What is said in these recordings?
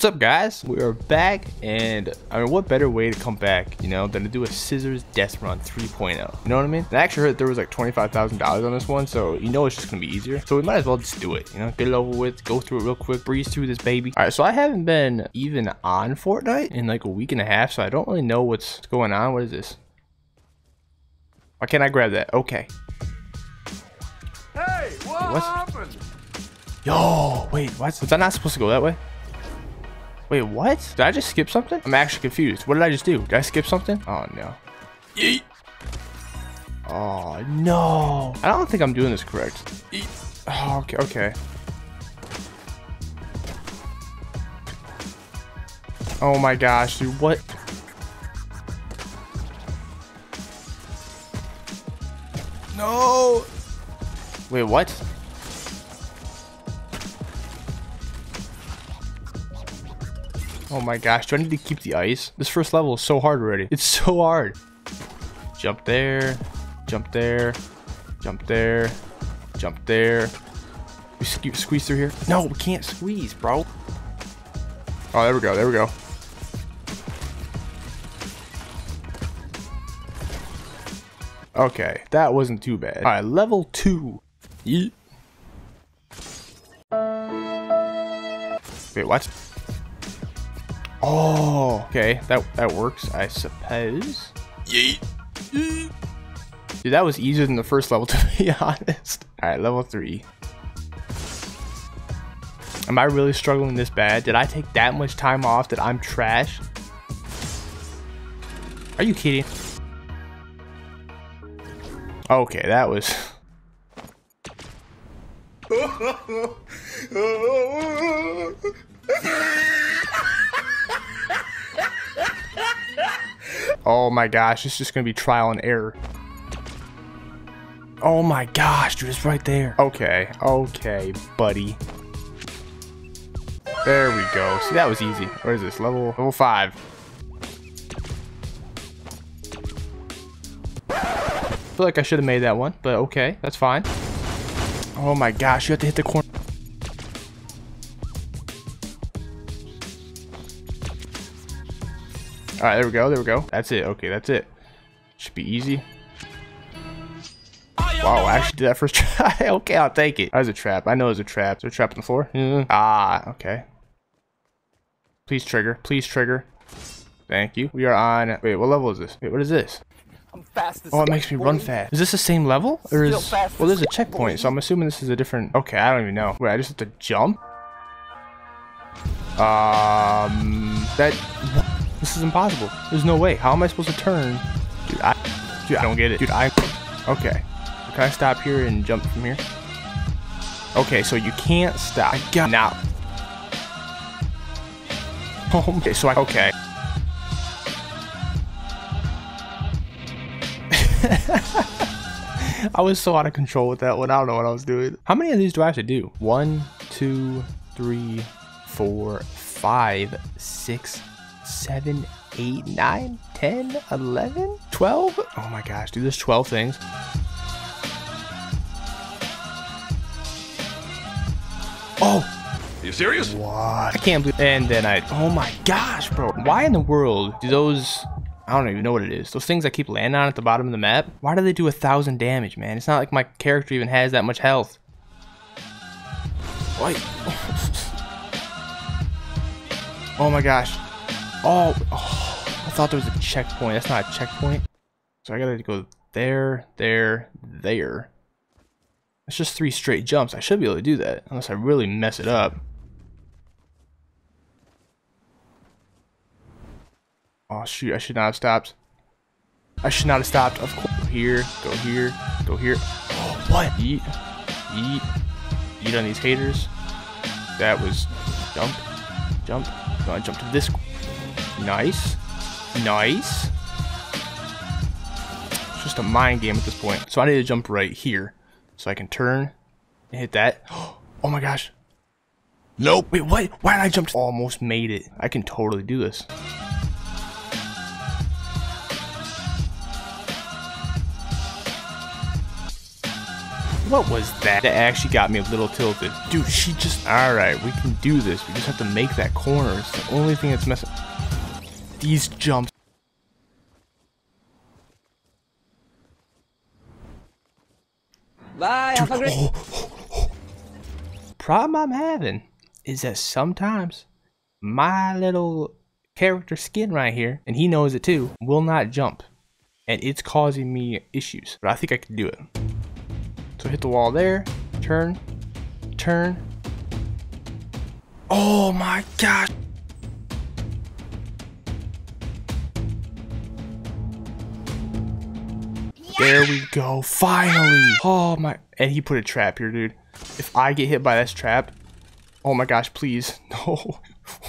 What's up, guys? We are back, and I mean, what better way to come back, you know, than to do a Scissors Death Run 3.0. You know what I mean? And I actually heard there was like $25,000 on this one, so you know it's just gonna be easier. So we might as well just do it, you know, get it over with, go through it real quick, breeze through this baby. All right, so I haven't been even on Fortnite in like a week and a half, so I don't really know what's going on. What is this? Why can't I grab that? Okay. Hey, what happened? Yo, wait, what? Was I not supposed to go that way? Wait, what? Did I just skip something? I'm actually confused. What did I just do? Did I skip something? Oh, no. Yeet. Oh, no. I don't think I'm doing this correct. Yeet. Oh, okay, okay. Oh, my gosh, dude. What? No. Wait, what? Oh my gosh, do I need to keep the ice? This first level is so hard already. It's so hard. Jump there, jump there, jump there, jump there. We squeeze through here. No, we can't squeeze, bro. Oh, there we go, there we go. Okay, that wasn't too bad. All right, level 2. Yeet. Wait, what? Oh, okay, that works, I suppose. Yeet. Yeet. Dude, that was easier than the first level, to be honest. All right, level 3. Am I really struggling this bad? Did I take that much time off that I'm trash? Are you kidding? Okay, that was... Oh my gosh, it's just gonna be trial and error. Oh my gosh, dude, it's right there. Okay, okay, buddy. There we go. See, that was easy. What is this? Level 5. I feel like I should have made that one, but okay, that's fine. Oh my gosh, you have to hit the corner. All right, there we go, there we go. That's it, okay, that's it. Should be easy. Wow, I actually did that first try. Okay, I'll take it. That was a trap, I know it was a trap. Is there a trap on the floor? Yeah. Ah, okay. Please trigger, please trigger. Thank you. We are on, wait, what level is this? Wait, what is this? I'm fast as oh, it makes me run fast. Is this the same level? Or is, well, there's a checkpoint, so I'm assuming this is a different, okay, I don't even know. Wait, I just have to jump? This is impossible. There's no way. How am I supposed to turn? Dude, I don't get it. Dude, okay. Can I stop here and jump from here? Okay, so you can't stop. I got now. Okay, so okay. I was so out of control with that one. I don't know what I was doing. How many of these do I have to do? 1, 2, 3, 4, 5, 6, 7, 8, 9, 10, 11, 12. Oh my gosh, dude, there's 12 things. Oh, are you serious? What? I can't believe. And then oh my gosh, bro. Why in the world do those? I don't even know what it is. Those things I keep landing on at the bottom of the map. Why do they do 1,000 damage, man? It's not like my character even has that much health. Wait. Oh my gosh. Oh, I thought there was a checkpoint. That's not a checkpoint. So I gotta go there, there, there. It's just 3 straight jumps. I should be able to do that, unless I really mess it up. Oh shoot, I should not have stopped. I should not have stopped, of course. Go here, go here, go here. Oh, what? Yeet, yeet, yeet on these haters. That was jump, jump. No, I jumped to this. Nice, nice. It's just a mind game at this point. So I need to jump right here, so I can turn and hit that. Oh my gosh. Nope. Wait, what? Why did I jump? Almost made it. I can totally do this. What was that? That actually got me a little tilted. Dude, she just... Alright, we can do this. We just have to make that corner. It's the only thing that's messing... These jumps... Bye, dude, have a great... Problem I'm having is that sometimes my little character skin right here, and he knows it too, will not jump. And it's causing me issues. But I think I can do it. So hit the wall there, turn, turn. Oh my gosh. Yeah. There we go, finally. Oh my, and he put a trap here, dude. If I get hit by this trap, oh my gosh, please, no,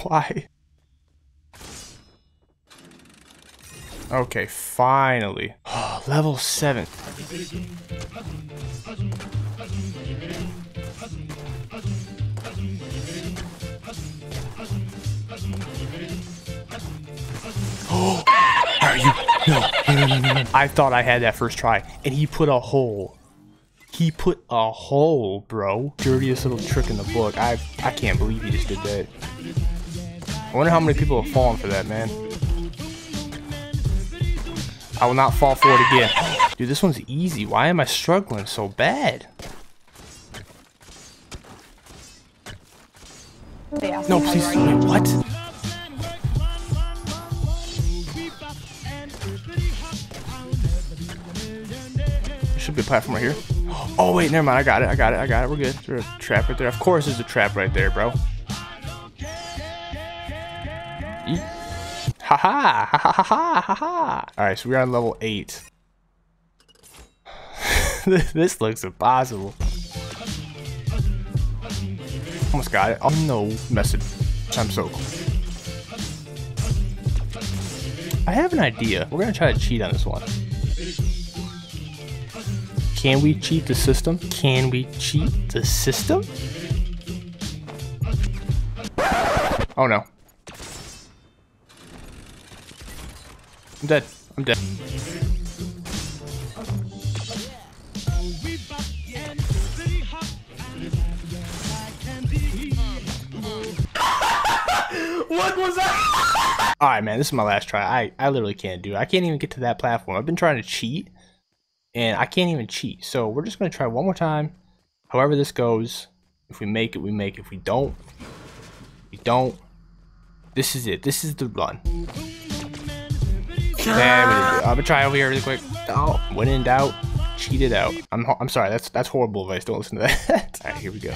why? Okay, finally. Oh, level 7. Oh, are you? No. I thought I had that first try, and he put a hole. He put a hole, bro. Dirtiest little trick in the book. I can't believe he just did that. I wonder how many people have fallen for that, man. I will not fall for it again. Dude, this one's easy. Why am I struggling so bad? No, please. Wait, what? There should be a platform right here. Oh, wait, never mind. I got it. We're good. There's a trap right there. Of course there's a trap right there, bro. Eat. Ha ha ha ha ha ha ha. Alright, so we're on level 8. This looks impossible. Almost got it. Oh no, message. I'm so cool. I have an idea. We're gonna try to cheat on this one. Can we cheat the system? Can we cheat the system? Oh no. I'm dead. I'm dead. What was that? Alright, man, this is my last try. I literally can't do it. I can't even get to that platform. I've been trying to cheat, and I can't even cheat. So we're just going to try one more time. However this goes, if we make it, we make it. If we don't, we don't. This is it. This is the run. Damn it. I'm gonna try over here really quick. Oh, when in doubt, cheated out. I'm sorry, that's horrible advice. Don't listen to that. All right, here we go.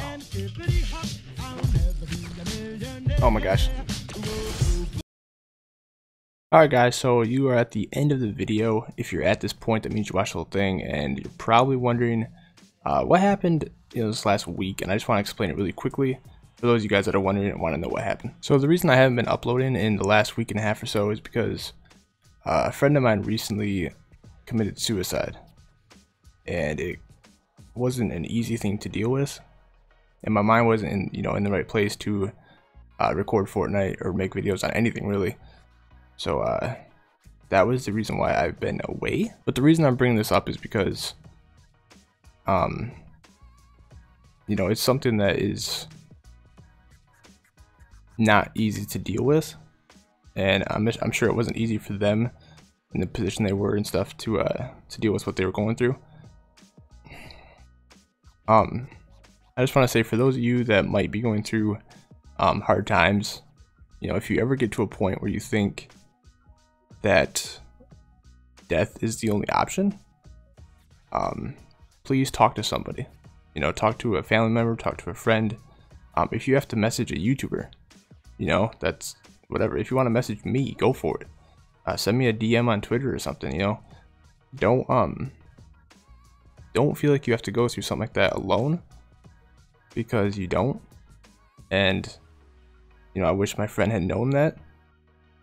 Oh my gosh. All right, guys, so you are at the end of the video. If you're at this point, that means you watched the whole thing, and you're probably wondering what happened this last week, and I just want to explain it really quickly. For those of you guys that are wondering and want to know what happened. So the reason I haven't been uploading in the last week and a half or so is because a friend of mine recently committed suicide, and it wasn't an easy thing to deal with, and my mind wasn't in, you know, in the right place to record Fortnite or make videos on anything really. So that was the reason why I've been away. But the reason I'm bringing this up is because you know, it's something that is not easy to deal with. And I'm sure it wasn't easy for them in the position they were and stuff to deal with what they were going through. I just want to say, for those of you that might be going through hard times, you know, if you ever get to a point where you think that death is the only option, please talk to somebody. You know, talk to a family member, talk to a friend. If you have to message a YouTuber, you know, that's whatever. If you want to message me, go for it. Send me a DM on Twitter or something, you know. Don't feel like you have to go through something like that alone, because you don't. And you know, I wish my friend had known that,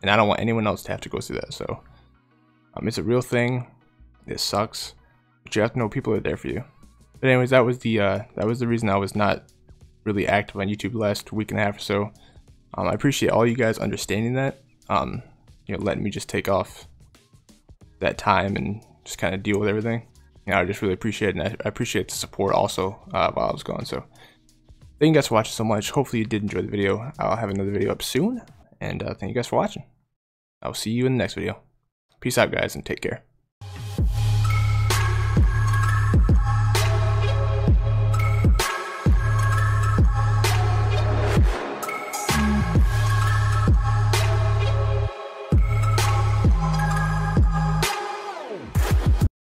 and I don't want anyone else to have to go through that. So it's a real thing. It sucks, but you have to know people are there for you. But anyways, that was the reason I was not really active on YouTube the last week and a half or so. I appreciate all you guys understanding that, you know, letting me just take off that time and just kind of deal with everything. you know, I just really appreciate it, and I appreciate the support also while I was gone. So thank you guys for watching so much. Hopefully you did enjoy the video. I'll have another video up soon, and thank you guys for watching. I'll see you in the next video. Peace out, guys, and take care.